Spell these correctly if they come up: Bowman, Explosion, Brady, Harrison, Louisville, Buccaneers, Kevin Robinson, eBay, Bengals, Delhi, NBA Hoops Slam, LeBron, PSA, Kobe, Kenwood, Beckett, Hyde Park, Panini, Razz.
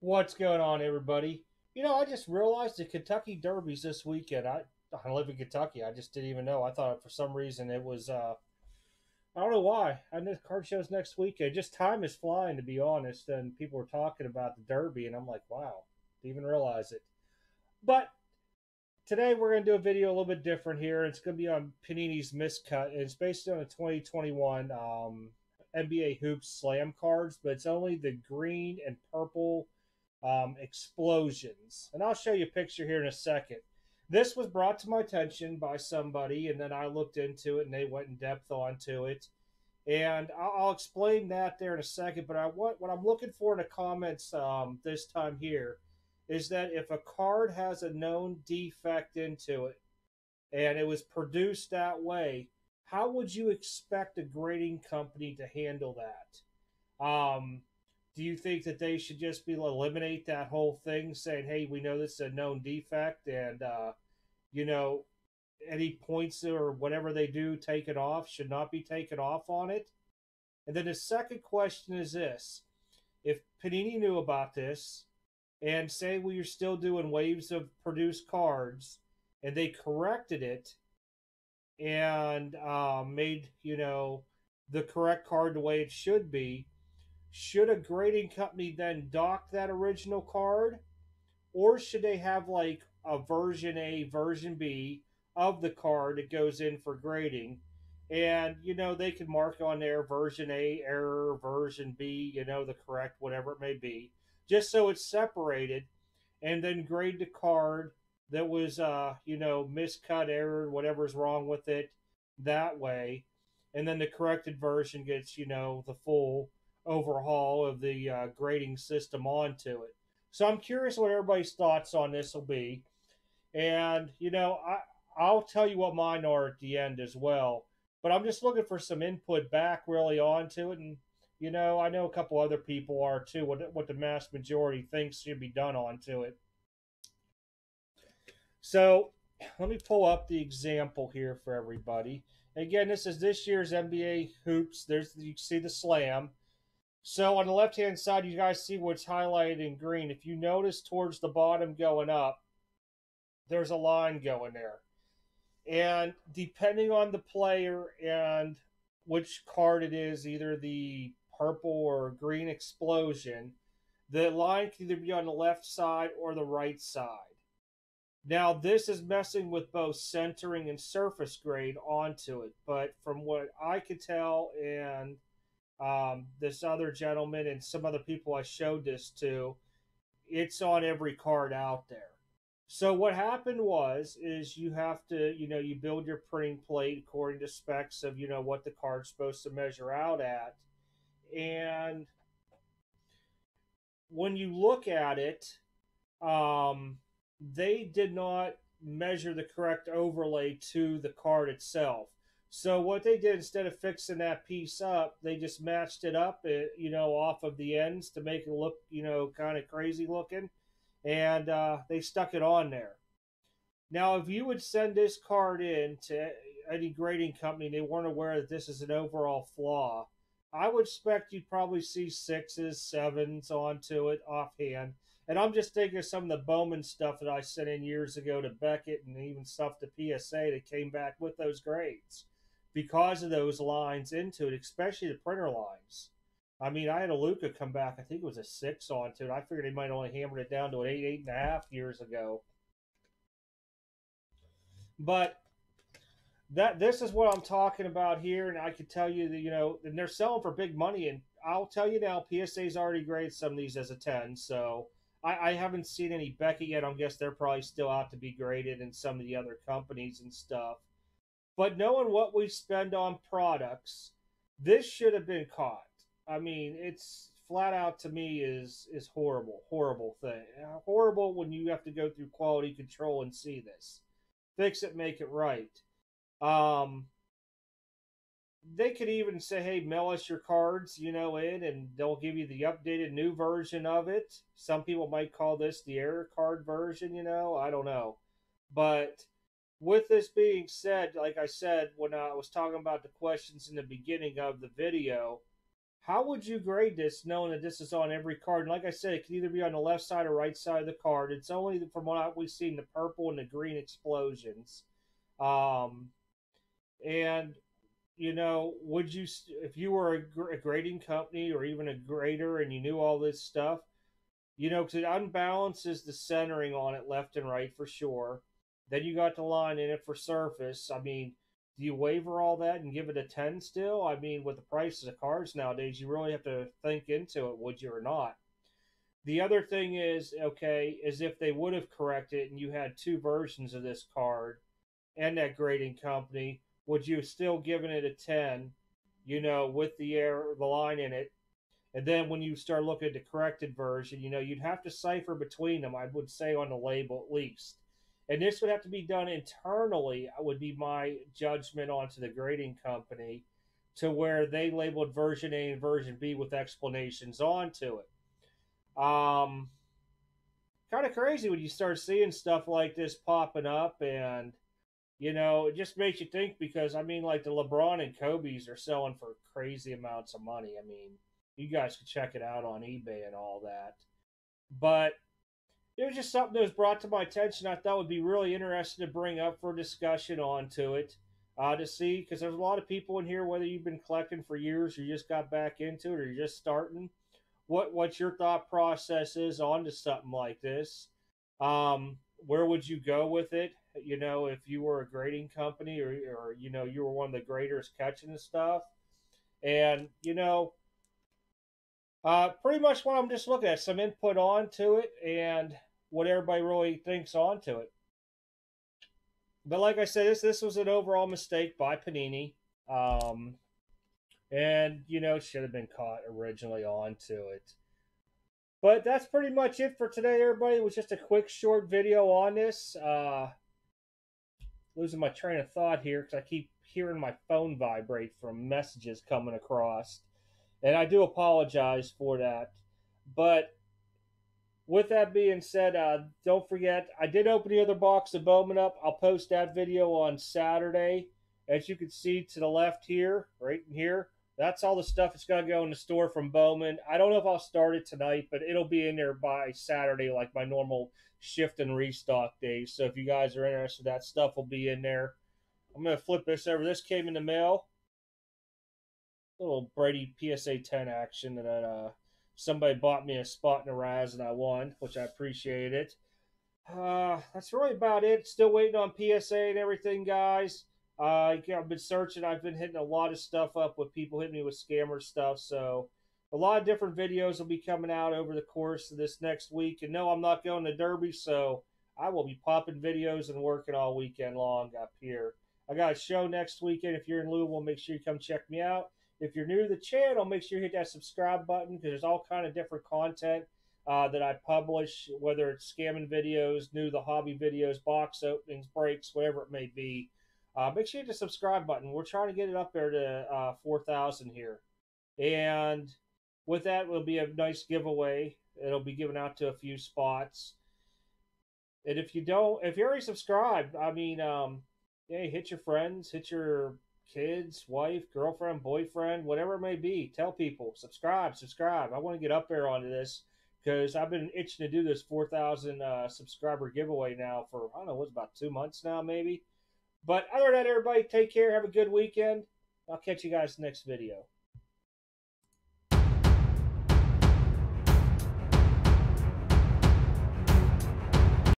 What's going on, everybody? You know, I just realized the Kentucky Derby's this weekend. I live in Kentucky. I just didn't even know. I thought for some reason it was, I don't know why. I know the card show's next weekend. Just time is flying, to be honest, and people were talking about the Derby, and I'm like, wow, didn't even realize it. But today we're going to do a video a little bit different here. It's going to be on Panini's miscut. It's based on a 2021 NBA Hoops Slam cards, but it's only the green and purple explosions, and I'll show you a picture here in a second. This was brought to my attention by somebody, and then I looked into it, and they went in depth onto it, and I'll explain that there in a second. But what I'm looking for in the comments this time here is that if a card has a known defect into it, and it was produced that way, how would you expect a grading company to handle that? Do you think that they should just eliminate that whole thing, saying, hey, we know this is a known defect, and, you know, any points or whatever they do take it off should not be taken off on it? And then the second question is this. If Panini knew about this, and say we were still doing waves of produced cards, and they corrected it, and made, you know, the correct card the way it should be, should a grading company then dock that original card, or should they have like a version A, version B of the card that goes in for grading? And, you know, they can mark on there version A, error, version B, you know, the correct, whatever it may be, just so it's separated, and then grade the card that was, you know, miscut, error, whatever's wrong with it that way. And then the corrected version gets, you know, the full overhaul of the grading system onto it. So I'm curious what everybody's thoughts on this will be, and you know, I'll tell you what mine are at the end as well. But I'm just looking for some input back really onto it, and you know, I know a couple other people are too. What the mass majority thinks should be done onto it. So let me pull up the example here for everybody. Again, this is this year's NBA Hoops. There's you can see the Slam. So on the left-hand side, you guys see what's highlighted in green. If you notice towards the bottom going up, there's a line going there. And depending on the player and which card it is, either the purple or green explosion, the line can either be on the left side or the right side. Now, this is messing with both centering and surface grade onto it. But from what I could tell, and this other gentleman and some other people I showed this to, it's on every card out there. So what happened was, is you have to, you know, you build your printing plate according to specs of, you know, what the card's supposed to measure out at. And when you look at it, they did not measure the correct overlay to the card itself. So what they did, instead of fixing that piece up, they just matched it up, you know, off of the ends to make it look, you know, kind of crazy looking. And they stuck it on there. Now, if you would send this card in to any grading company and they weren't aware that this is an overall flaw, I would expect you'd probably see 6s, 7s onto it offhand. And I'm just thinking of some of the Bowman stuff that I sent in years ago to Beckett, and even stuff to PSA that came back with those grades, because of those lines into it, especially the printer lines. I mean, I had a Luca come back, I think it was a 6 onto it. I figured he might only hammered it down to an 8, 8.5 years ago. But this is what I'm talking about here, and I can tell you that, you know, and they're selling for big money, and I'll tell you now, PSA's already graded some of these as a 10, so I haven't seen any Beckett yet. I guess they're probably still out to be graded in some of the other companies and stuff. But knowing what we spend on products, this should have been caught. I mean, it's flat out, to me, is horrible, horrible thing. Horrible when you have to go through quality control and see this. Fix it, make it right. They could even say, hey, mail us your cards, you know, in, and they'll give you the updated new version of it. Some people might call this the error card version, you know, I don't know. But with this being said, like I said, when I was talking about the questions in the beginning of the video, How would you grade this, knowing that this is on every card? And like I said, it can either be on the left side or right side of the card. It's only, from what we've seen, the purple and the green explosions. And, you know, would you, if you were a grading company or even a grader and you knew all this stuff, you know, because it unbalances the centering on it left and right for sure. Then you got the line in it for surface. I mean, do you waiver all that and give it a 10 still? I mean, with the prices of cards nowadays, you really have to think into it, would you or not. The other thing is, okay, is if they would have corrected and you had two versions of this card and that grading company, would you still given it a 10, you know, with the error, the line in it? And then when you start looking at the corrected version, you know, you'd have to cipher between them, I would say, on the label at least. And this would have to be done internally, would be my judgment onto the grading company, to where they labeled version A and version B with explanations onto it. Kind of crazy when you start seeing stuff like this popping up, and, you know, it just makes you think, because, I mean, like the LeBron and Kobe's are selling for crazy amounts of money. I mean, you guys can check it out on eBay and all that. But it was just something that was brought to my attention I thought would be really interesting to bring up for discussion onto it, to see, because there's a lot of people in here, whether you've been collecting for years or you just got back into it or you're just starting, what your thought process is onto something like this. Where would you go with it? You know, if you were a grading company or you know, you were one of the graders catching the stuff. And, you know, pretty much what I'm just looking at, some input onto it and what everybody really thinks onto it. But like I said, this was an overall mistake by Panini. And, you know, it should have been caught originally onto it. But that's pretty much it for today, everybody. It was just a quick, short video on this. Losing my train of thought here because I keep hearing my phone vibrate from messages coming across. And I do apologize for that. But with that being said, don't forget, I did open the other box of Bowman up. I'll post that video on Saturday. As you can see to the left here, right in here, that's all the stuff that's going to go in the store from Bowman. I don't know if I'll start it tonight, but it'll be in there by Saturday, like my normal shift and restock days. So if you guys are interested, that stuff will be in there. I'm going to flip this over. This came in the mail. Little Brady PSA 10 action that somebody bought me a spot in a Razz and I won, which I appreciate it. That's really about it. Still waiting on PSA and everything, guys. I've been searching. I've been hitting a lot of stuff up with people hitting me with scammer stuff. So a lot of different videos will be coming out over the course of this next week. And no, I'm not going to Derby, so I will be popping videos and working all weekend long up here. I got a show next weekend. If you're in Louisville, make sure you come check me out. If you're new to the channel, make sure you hit that subscribe button because there's all kind of different content that I publish, whether it's scamming videos, new to the hobby videos, box openings, breaks, whatever it may be. Make sure you hit the subscribe button. We're trying to get it up there to 4,000 here. And with that, it'll be a nice giveaway. It'll be given out to a few spots. And if you don't, if you're already subscribed, I mean, hey, hit your friends, hit your kids, wife, girlfriend, boyfriend, whatever it may be. Tell people, subscribe. I want to get up there onto this because I've been itching to do this 4,000 subscriber giveaway now for, I don't know, what's about 2 months now maybe. But other than that, everybody, take care. Have a good weekend. I'll catch you guys next video.